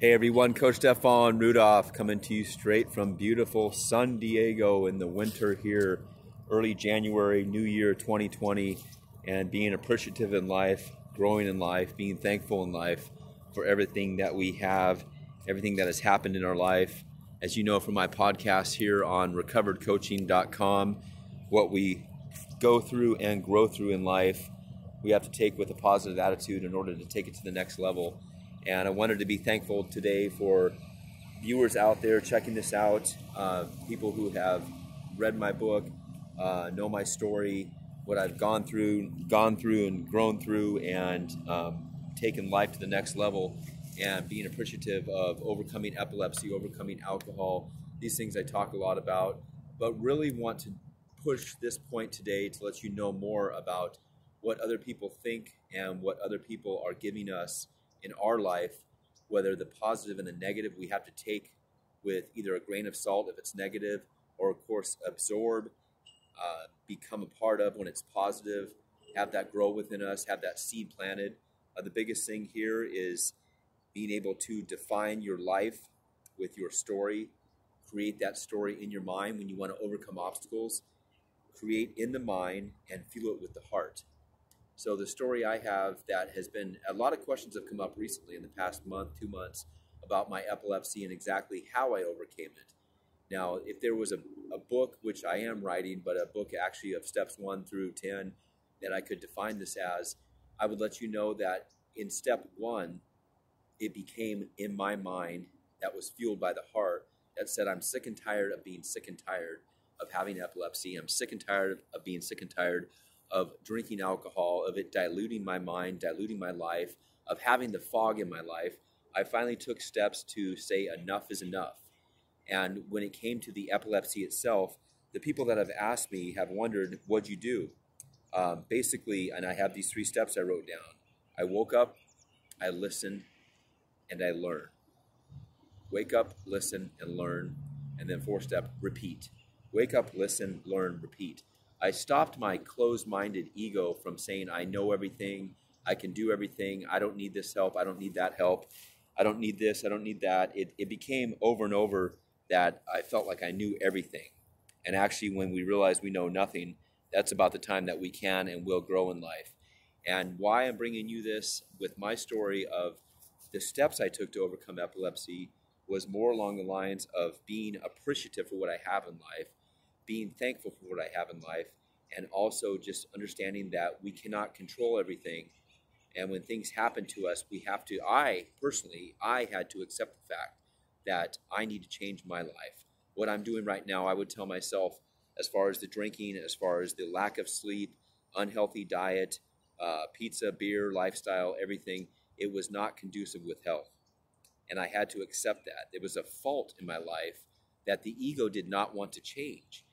Hey everyone, Coach Stefan Rudolph coming to you straight from beautiful San Diego in the winter here, early January, New Year 2020, and being appreciative in life, growing in life, being thankful in life for everything that we have, everything that has happened in our life. As you know from my podcast here on recoveredcoaching.com, what we go through and grow through in life, we have to take with a positive attitude in order to take it to the next level. And I wanted to be thankful today for viewers out there checking this out, people who have read my book, know my story, what I've gone through and grown through, and taken life to the next level, and being appreciative of overcoming epilepsy, overcoming alcohol. These things I talk a lot about, but really want to push this point today to let you know more about what other people think and what other people are giving us in our life, whether the positive and the negative we have to take with either a grain of salt if it's negative, or of course absorb, become a part of when it's positive, have that grow within us, have that seed planted. The biggest thing here is being able to define your life with your story, create that story in your mind when you want to overcome obstacles, create in the mind and fuel it with the heart. So the story I have that has been, a lot of questions have come up recently in the past month, 2 months, about my epilepsy and exactly how I overcame it. Now, if there was a book, which I am writing, but a book actually of steps 1 through 10 that I could define this as, I would let you know that in step 1, it became in my mind that was fueled by the heart that said, I'm sick and tired of being sick and tired of having epilepsy. I'm sick and tired of being sick and tired of drinking alcohol, of it diluting my mind, diluting my life, of having the fog in my life. I finally took steps to say enough is enough. And when it came to the epilepsy itself, the people that have asked me have wondered, what'd you do? Basically, and I have these 3 steps I wrote down. I woke up, I listened, and I learned. Wake up, listen, and learn. And then 4th step, repeat. Wake up, listen, learn, repeat. I stopped my closed-minded ego from saying, I know everything, I can do everything, I don't need this help, I don't need that help, I don't need this, I don't need that. It became over and over that I felt like I knew everything. And actually, when we realize we know nothing, that's about the time that we can and will grow in life. And why I'm bringing you this with my story of the steps I took to overcome epilepsy was more along the lines of being appreciative for what I have in life, being thankful for what I have in life, and also just understanding that we cannot control everything. And when things happen to us, we have to, I had to accept the fact that I need to change my life. What I'm doing right now, I would tell myself, as far as the drinking, as far as the lack of sleep, unhealthy diet, pizza, beer, lifestyle, everything, it was not conducive with health. And I had to accept that. There was a fault in my life that the ego did not want to change.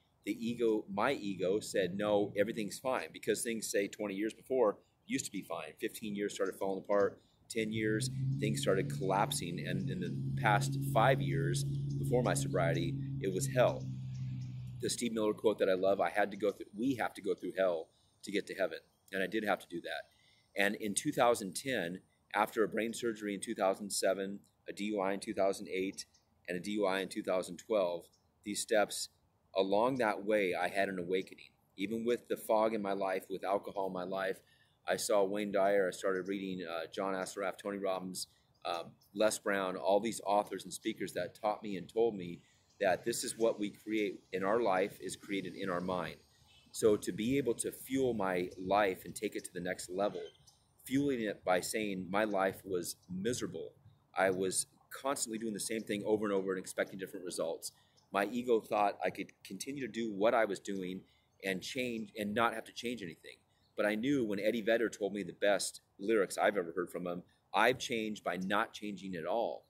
My ego said, no, everything's fine, because things, say 20 years before, used to be fine. 15 years started falling apart. 10 years, things started collapsing. And in the past 5 years before my sobriety, it was hell. The Steve Miller quote that I love, we have to go through hell to get to heaven. And I did have to do that. And in 2010, after a brain surgery in 2007, a DUI in 2008, and a DUI in 2012, these steps, along that way, I had an awakening. Even with the fog in my life, with alcohol in my life, I saw Wayne Dyer. I started reading John Assaraf, Tony Robbins, Les Brown, all these authors and speakers that taught me and told me that this is what we create in our life is created in our mind. So to be able to fuel my life and take it to the next level, fueling it by saying my life was miserable. I was constantly doing the same thing over and over and expecting different results. My ego thought I could continue to do what I was doing and change and not have to change anything. But I knew when Eddie Vedder told me the best lyrics I've ever heard from him, I've changed by not changing at all.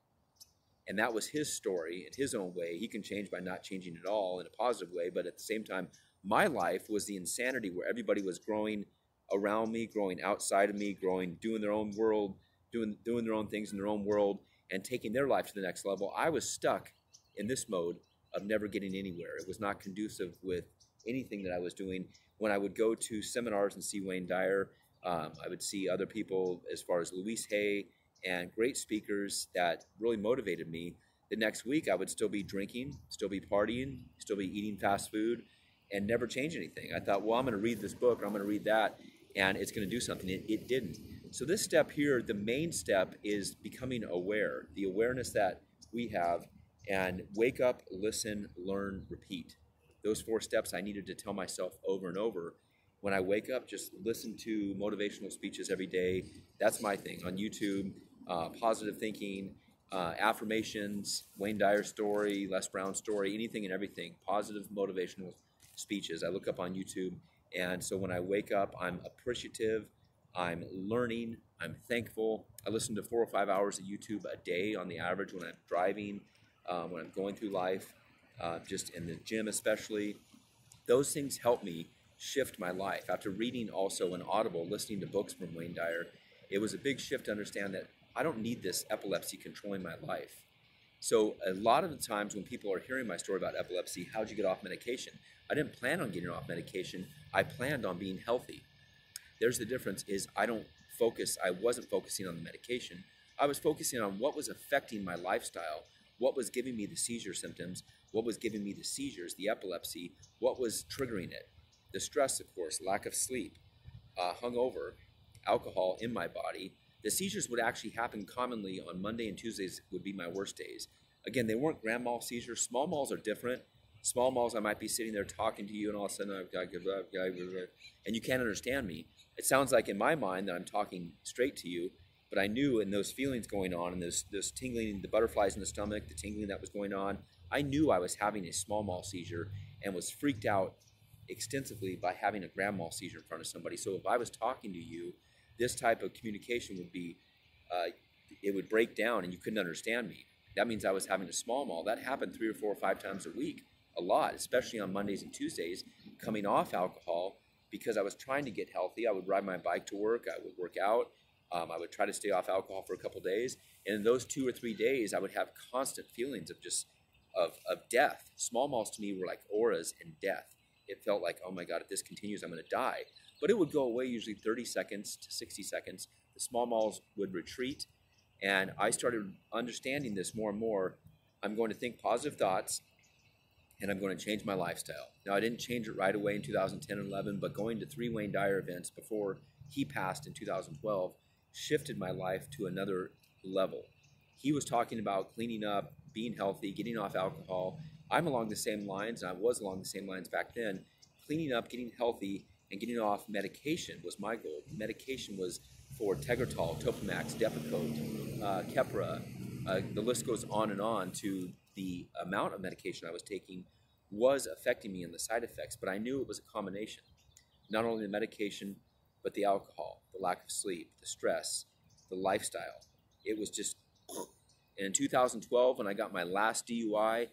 And that was his story in his own way. He can change by not changing at all in a positive way. But at the same time, my life was the insanity where everybody was growing around me, growing outside of me, growing, doing their own world, doing their own things in their own world, and taking their life to the next level. I was stuck in this mode of never getting anywhere. It was not conducive with anything that I was doing. When I would go to seminars and see Wayne Dyer, I would see other people as far as Louise Hay and great speakers that really motivated me. The next week I would still be drinking, still be partying, still be eating fast food, and never change anything. I thought, well, I'm gonna read this book or I'm gonna read that, and it's gonna do something. It didn't. So this step here, the main step, is becoming aware, the awareness that we have, and wake up, listen, learn, repeat. Those four steps I needed to tell myself over and over. When I wake up, just listen to motivational speeches every day. That's my thing on YouTube, positive thinking, affirmations, Wayne Dyer story, Les Brown story, anything and everything, positive motivational speeches I look up on YouTube. And so when I wake up, I'm appreciative, I'm learning, I'm thankful. I listen to 4 or 5 hours of YouTube a day on the average when I'm driving, when I'm going through life, just in the gym especially. Those things help me shift my life. After reading also in Audible, listening to books from Wayne Dyer, it was a big shift to understand that I don't need this epilepsy controlling my life. So a lot of the times when people are hearing my story about epilepsy, how'd you get off medication? I didn't plan on getting off medication. I planned on being healthy. There's the difference is I don't focus. I wasn't focusing on the medication. I was focusing on what was affecting my lifestyle, what was giving me the seizure symptoms, what was giving me the seizures, the epilepsy, what was triggering it. The stress, of course, lack of sleep, hungover, alcohol in my body. The seizures would actually happen commonly on Monday and Tuesdays would be my worst days. Again, they weren't grand mal seizures. Small malls are different. Small malls, I might be sitting there talking to you and all of a sudden I've got good, and you can't understand me. It sounds like in my mind that I'm talking straight to you, but I knew in those feelings going on and those tingling, the butterflies in the stomach, the tingling that was going on, I knew I was having a small mal seizure and was freaked out extensively by having a grand mal seizure in front of somebody. So if I was talking to you, this type of communication would be, it would break down and you couldn't understand me. That means I was having a small mal. That happened 3 or 4 or 5 times a week, a lot, especially on Mondays and Tuesdays, coming off alcohol because I was trying to get healthy. I would ride my bike to work. I would work out. I would try to stay off alcohol for a couple days. And in those 2 or 3 days, I would have constant feelings of just, of death. Small mals to me were like auras and death. It felt like, oh my God, if this continues, I'm gonna die. But it would go away usually 30 seconds to 60 seconds. The small malls would retreat. And I started understanding this more and more. I'm going to think positive thoughts and I'm going to change my lifestyle. Now, I didn't change it right away in 2010 and 11, but going to 3 Wayne Dyer events before he passed in 2012 shifted my life to another level. He was talking about cleaning up, being healthy, getting off alcohol. I'm along the same lines, and I was along the same lines back then. Cleaning up, getting healthy, and getting off medication was my goal. Medication was for Tegretol, Topamax, Depakote, Keppra. The list goes on and on to the amount of medication I was taking was affecting me and the side effects, but I knew it was a combination. Not only the medication, but the alcohol, the lack of sleep, the stress, the lifestyle. It was just, and in 2012, when I got my last DUI,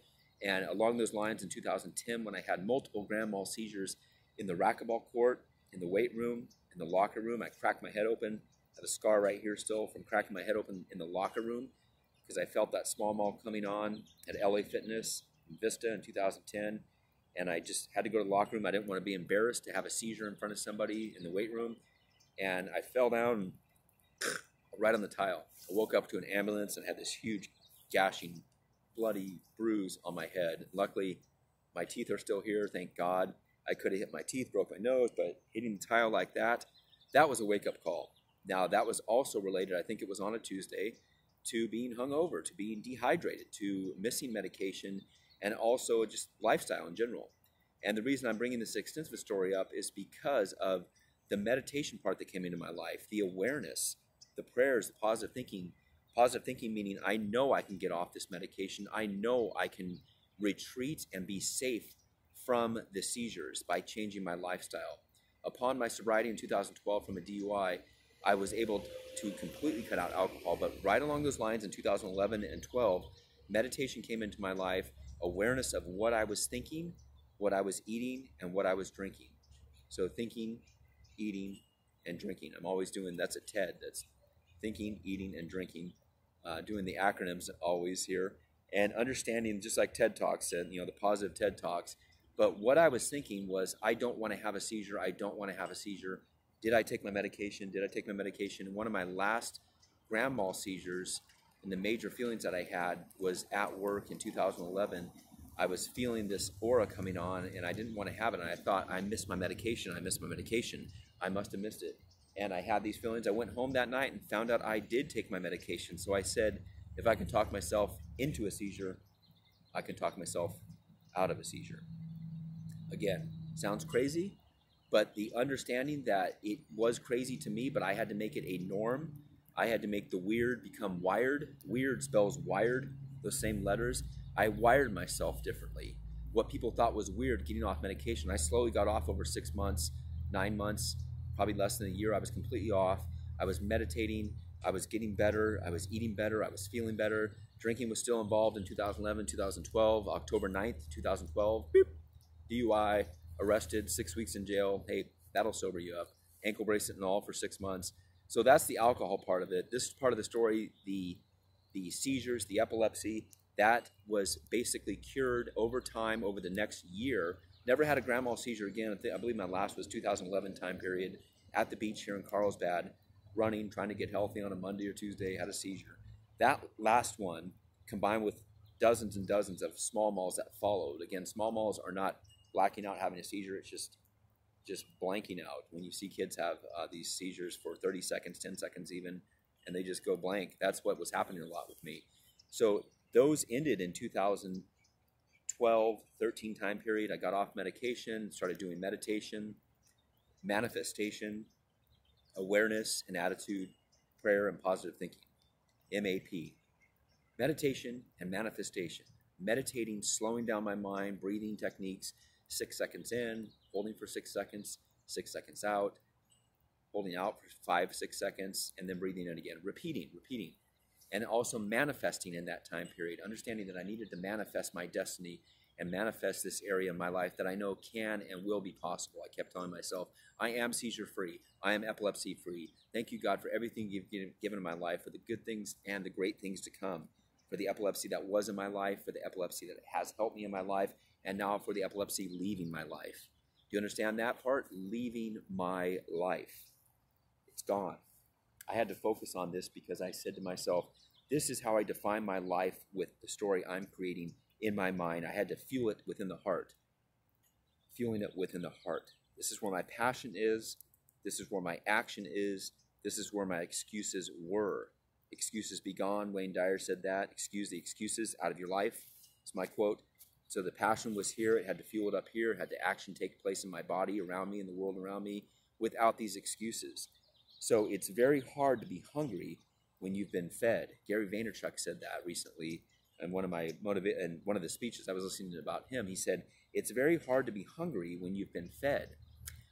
and along those lines in 2010, when I had multiple grand mal seizures in the racquetball court, in the weight room, in the locker room, I cracked my head open. I have a scar right here still from cracking my head open in the locker room because I felt that small mal coming on at LA Fitness in Vista in 2010. And I just had to go to the locker room. I didn't want to be embarrassed to have a seizure in front of somebody in the weight room. And I fell down right on the tile. I woke up to an ambulance and had this huge gashing bloody bruise on my head. Luckily, my teeth are still here, thank God. I could have hit my teeth, broke my nose, but hitting the tile like that, that was a wake-up call. Now, that was also related, I think it was on a Tuesday, to being hungover, to being dehydrated, to missing medication, and also just lifestyle in general. And the reason I'm bringing this extensive story up is because of the meditation part that came into my life, the awareness, the prayers, the positive thinking. Positive thinking meaning I know I can get off this medication. I know I can retreat and be safe from the seizures by changing my lifestyle. Upon my sobriety in 2012 from a DUI, I was able to completely cut out alcohol. But right along those lines in 2011 and 12, meditation came into my life, awareness of what I was thinking, what I was eating, and what I was drinking. So thinking, eating, and drinking. I'm always doing, that's a TED, that's thinking, eating, and drinking. Doing the acronyms always here, and understanding, just like TED Talks said, you know, the positive TED Talks. But what I was thinking was, I don't want to have a seizure. I don't want to have a seizure. Did I take my medication? Did I take my medication? One of my last grand mal seizures and the major feelings that I had was at work in 2011. I was feeling this aura coming on and I didn't want to have it. And I thought, I missed my medication. I missed my medication. I must have missed it. And I had these feelings. I went home that night and found out I did take my medication. So I said, if I can talk myself into a seizure, I can talk myself out of a seizure. Again, sounds crazy, but the understanding that it was crazy to me, but I had to make it a norm. I had to make the weird become wired. Weird spells wired, those same letters. I wired myself differently. What people thought was weird, getting off medication, I slowly got off over 6 months, 9 months, probably less than a year. I was completely off. I was meditating. I was getting better. I was eating better. I was feeling better. Drinking was still involved in 2011, 2012, October 9th, 2012. Beep. DUI, arrested, 6 weeks in jail. Hey, that'll sober you up. Ankle bracelet and all for 6 months. So that's the alcohol part of it. This part of the story, the seizures, the epilepsy, that was basically cured over time over the next year. Never had a grand mal seizure again. I believe my last was 2011 time period at the beach here in Carlsbad, running, trying to get healthy on a Monday or Tuesday, had a seizure. That last one, combined with dozens and dozens of small malls that followed. Again, small malls are not blacking out, having a seizure. It's just blanking out. When you see kids have these seizures for 30 seconds, 10 seconds even, and they just go blank. That's what was happening a lot with me. So those ended in 2012, 13 time period. I got off medication, started doing meditation, manifestation, awareness and attitude, prayer and positive thinking, MAP. Meditation and manifestation. Meditating, slowing down my mind, breathing techniques, 6 seconds in, holding for 6 seconds, 6 seconds out, holding out for 5, 6 seconds, and then breathing in again, repeating. And also manifesting in that time period, understanding that I needed to manifest my destiny and manifest this area of my life that I know can and will be possible. I kept telling myself, I am seizure free. I am epilepsy free. Thank you, God, for everything you've given in my life, for the good things and the great things to come, for the epilepsy that was in my life, for the epilepsy that has helped me in my life, and now for the epilepsy leaving my life. Do you understand that part? Leaving my life. It's gone. I had to focus on this because I said to myself, this is how I define my life with the story I'm creating in my mind. I had to fuel it within the heart. Fueling it within the heart. This is where my passion is. This is where my action is. This is where my excuses were. Excuses be gone. Wayne Dyer said that. Excuse the excuses out of your life. It's my quote. So the passion was here. It had to fuel it up here. It had to action take place in my body, around me, in the world around me, without these excuses. So it's very hard to be hungry when you've been fed. Gary Vaynerchuk said that recently in one of the speeches I was listening to about him. He said, it's very hard to be hungry when you've been fed.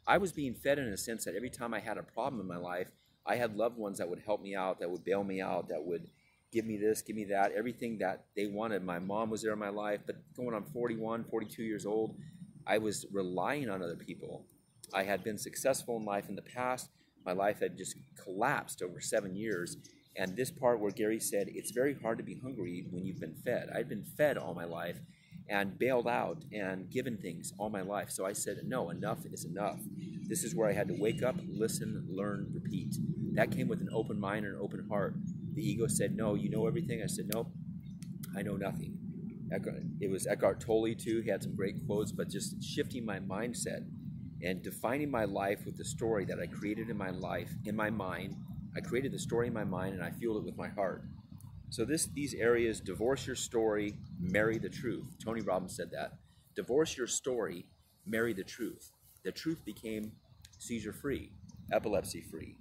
I was being fed in a sense that every time I had a problem in my life, I had loved ones that would help me out, that would bail me out, that would give me this, give me that, everything that they wanted. My mom was there in my life, but going on 41, 42 years old, I was relying on other people. I had been successful in life in the past. My life had just collapsed over 7 years. And this part where Gary said, it's very hard to be hungry when you've been fed. I'd been fed all my life and bailed out and given things all my life. So I said, no, enough is enough. This is where I had to wake up, listen, learn, repeat. That came with an open mind and an open heart. The ego said, no, you know everything. I said, nope, I know nothing. It was Eckhart Tolle too. He had some great quotes, but just shifting my mindset and defining my life with the story that I created in my life, in my mind. I created the story in my mind and I fueled it with my heart. So these areas, divorce your story, marry the truth. Tony Robbins said that. Divorce your story, marry the truth. The truth became seizure-free, epilepsy-free.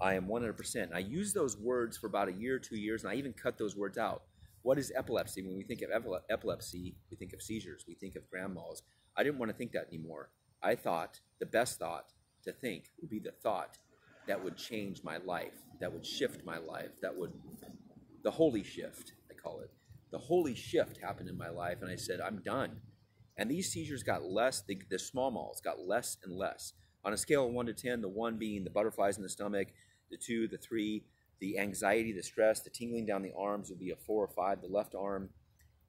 I am 100%. I used those words for about a year, 2 years, and I even cut those words out. What is epilepsy? When we think of epilepsy, we think of seizures. We think of grand mal. I didn't want to think that anymore. I thought the best thought to think would be the thought that would change my life, that would shift my life, that would, the holy shift, I call it. The holy shift happened in my life, and I said, I'm done. And these seizures got less, the small malls got less and less. On a scale of 1 to 10, the 1 being the butterflies in the stomach, the 2, the 3, the anxiety, the stress, the tingling down the arms would be a 4 or 5, the left arm,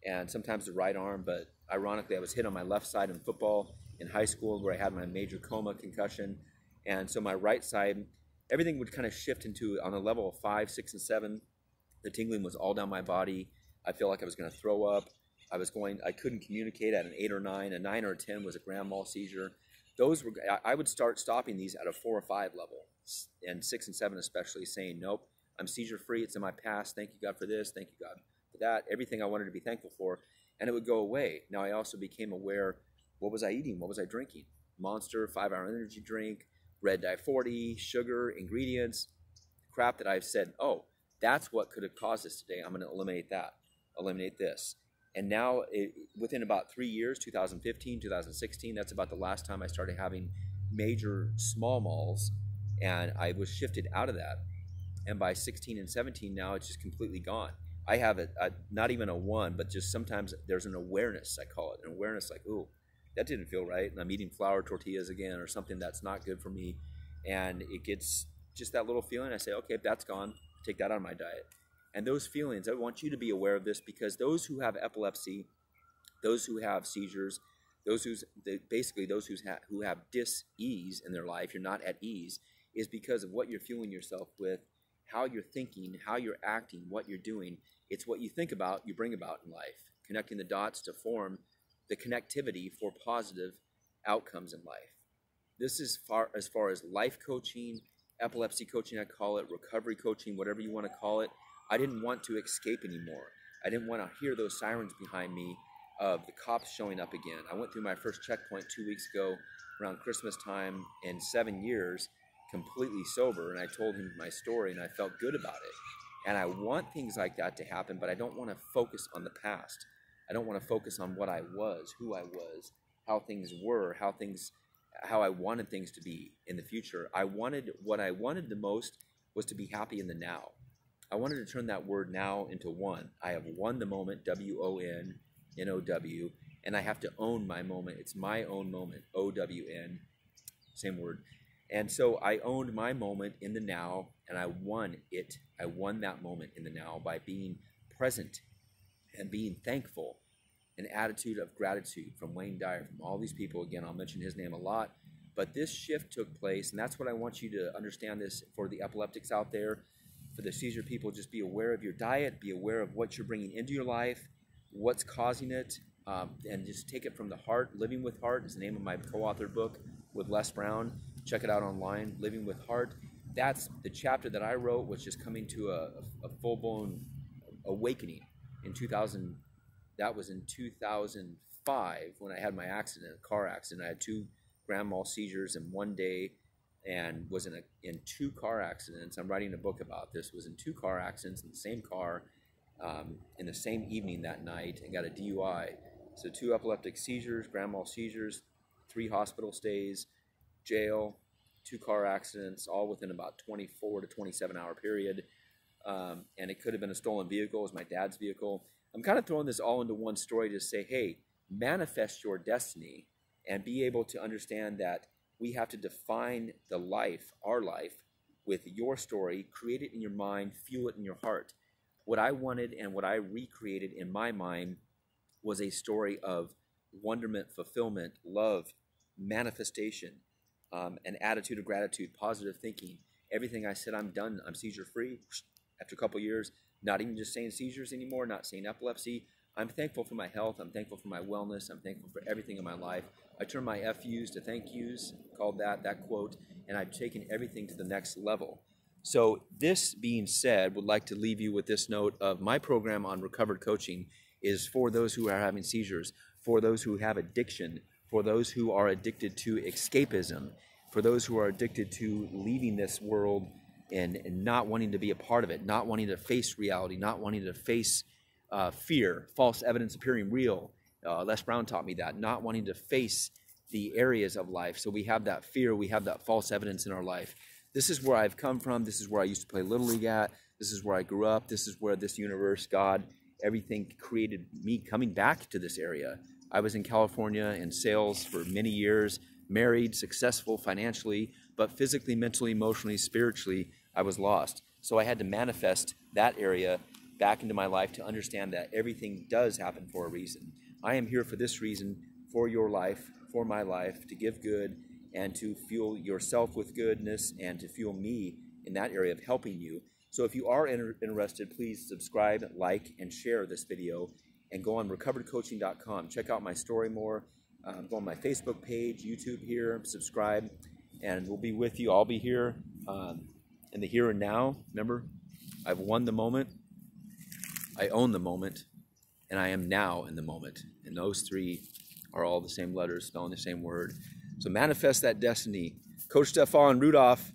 and sometimes the right arm, but ironically, I was hit on my left side in football in high school where I had my major coma concussion, and so my right side everything would kind of shift into, on a level of 5, 6, and 7, the tingling was all down my body. I feel like I was going to throw up. I couldn't communicate at an 8 or 9. A 9 or a 10 was a grand mal seizure. Those were, I would start stopping these at a 4 or 5 level, and 6 and 7 especially, saying, nope, I'm seizure free. It's in my past. Thank you, God, for this. Thank you, God, for that. Everything I wanted to be thankful for, and it would go away. Now, I also became aware, what was I eating? What was I drinking? Monster, 5-hour energy drink, Red Dye 40, sugar, ingredients, crap that I've said, oh, that's what could have caused this today. I'm going to eliminate that, eliminate this. And now, within about 3 years, 2015, 2016, that's about the last time I started having major small malls, and I was shifted out of that. And by 16 and 17 now, it's just completely gone. I have a not even a one, but just sometimes there's an awareness, I call it, an awareness like, ooh, that didn't feel right, and I'm eating flour tortillas again or something that's not good for me. And it gets just that little feeling. I say, okay, if that's gone, take that out of my diet. And those feelings, I want you to be aware of this, because those who have epilepsy, those who have seizures, who have dis-ease in their life, you're not at ease, is because of what you're fueling yourself with, how you're thinking, how you're acting, what you're doing. It's what you think about, you bring about in life, connecting the dots to form the connectivity for positive outcomes in life. This is as far as life coaching, epilepsy coaching, I call it, recovery coaching, whatever you want to call it. I didn't want to escape anymore. I didn't want to hear those sirens behind me of the cops showing up again. I went through my first checkpoint 2 weeks ago around Christmas time, in 7 years, completely sober, and I told him my story, and I felt good about it. And I want things like that to happen, but I don't want to focus on the past. I don't want to focus on what I was, who I was, how things were, how I wanted things to be in the future. What I wanted the most was to be happy in the now. I wanted to turn that word now into won. I have won the moment, W-O-N-N-O-W, and I have to own my moment. It's my own moment, O-W-N, same word. And so I owned my moment in the now, and I won it. I won that moment in the now by being present and being thankful. An attitude of gratitude from Wayne Dyer, from all these people. Again, I'll mention his name a lot. But this shift took place, and that's what I want you to understand this for the epileptics out there, for the seizure people. Just be aware of your diet. Be aware of what you're bringing into your life, what's causing it, and just take it from the heart. Living with Heart is the name of my co-authored book with Les Brown. Check it out online, Living with Heart. That's the chapter that I wrote, was just coming to a full-blown awakening in 2000. That was in 2005 when I had my accident, a car accident. I had 2 grand mal seizures in one day, and was in 2 car accidents. I'm writing a book about this. Was in 2 car accidents in the same car, in the same evening that night, and got a DUI. So 2 epileptic seizures, grand mal seizures, 3 hospital stays, jail, 2 car accidents, all within about 24 to 27 hour period. And it could have been a stolen vehicle. It was my dad's vehicle. I'm kind of throwing this all into one story to say, hey, manifest your destiny and be able to understand that we have to define the life, our life, with your story, create it in your mind, fuel it in your heart. What I wanted and what I recreated in my mind was a story of wonderment, fulfillment, love, manifestation, an attitude of gratitude, positive thinking. Everything I said, I'm done, I'm seizure free. After a couple years, not even just saying seizures anymore, not saying epilepsy. I'm thankful for my health. I'm thankful for my wellness. I'm thankful for everything in my life. I turned my FUs to thank yous, called that quote, and I've taken everything to the next level. So this being said, would like to leave you with this note of my program on recovered coaching is for those who are having seizures, for those who have addiction, for those who are addicted to escapism, for those who are addicted to leaving this world and not wanting to be a part of it, not wanting to face reality, not wanting to face fear, false evidence appearing real. Les Brown taught me that, not wanting to face the areas of life. So we have that fear, we have that false evidence in our life. This is where I've come from. This is where I used to play Little League at. This is where I grew up. This is where this universe, God, everything created me coming back to this area. I was in California in sales for many years, married, successful financially, but physically, mentally, emotionally, spiritually, I was lost. So I had to manifest that area back into my life to understand that everything does happen for a reason. I am here for this reason, for your life, for my life, to give good and to fuel yourself with goodness and to fuel me in that area of helping you. So if you are interested, please subscribe, like, and share this video, and go on recoveredcoaching.com. Check out my story more. Go on my Facebook page, YouTube here, subscribe, and we'll be with you. I'll be here in the here and now. Remember, I've won the moment, I own the moment, and I am now in the moment. And those three are all the same letters, spelling the same word. So manifest that destiny. Coach Stefan Rudolph,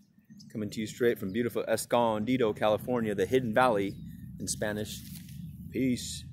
coming to you straight from beautiful Escondido, California, the Hidden Valley in Spanish. Peace.